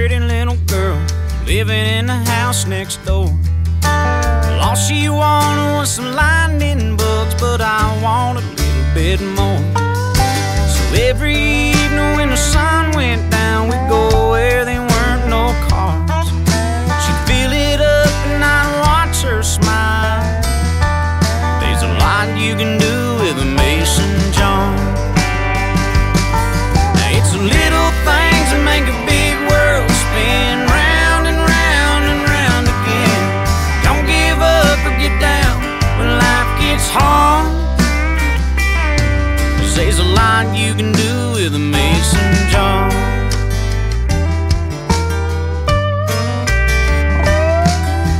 pretty little girl living in the house next door. Well, all she wanted was some lightning bugs, but I wanted a little bit more. So every evening when the sun went down, we'd go where there weren't no cars. She'd fill it up and I'd watch her smile. There's a lot you can do with a Mason jar. Now it's a little things that make a big world spin round and round and round again. Don't give up or get down when life gets hard, 'cause there's a lot you can do with a Mason jar.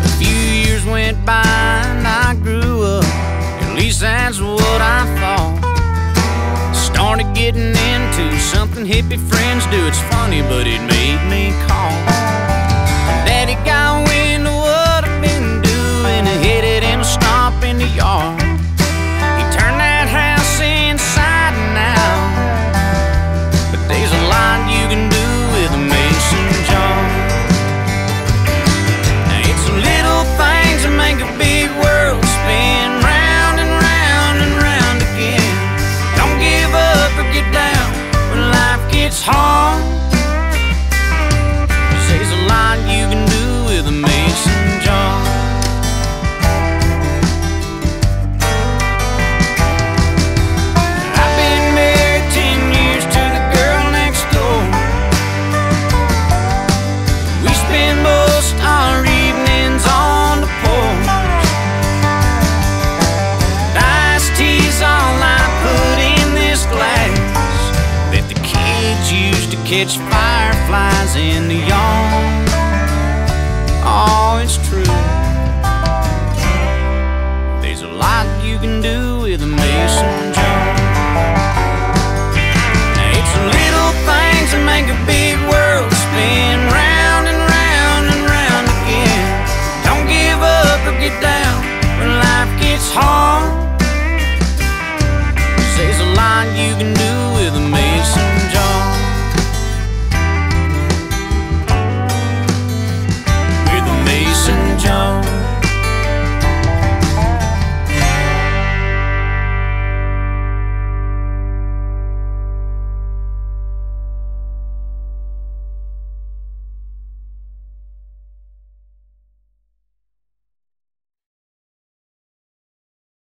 A few years went by and I grew up, at least that's what I thought. Started getting into something hippie friends do. It's funny, but it made me calm. Daddy got wind of what I've been doing and hit it in a stomp in the yard. He turned that house inside and out, but there's a lot you can do with a Mason jar. Now it's the little things that make a big world spin. It's hard, 'cause there's a lot you can do with a Mason jar. I've been married 10 years to the girl next door. We spend most our evenings on the porch. Iced tea's all I put in this glass that the kids used to catch fireflies in the